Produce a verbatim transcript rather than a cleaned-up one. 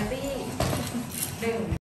Ahí sí. Venga.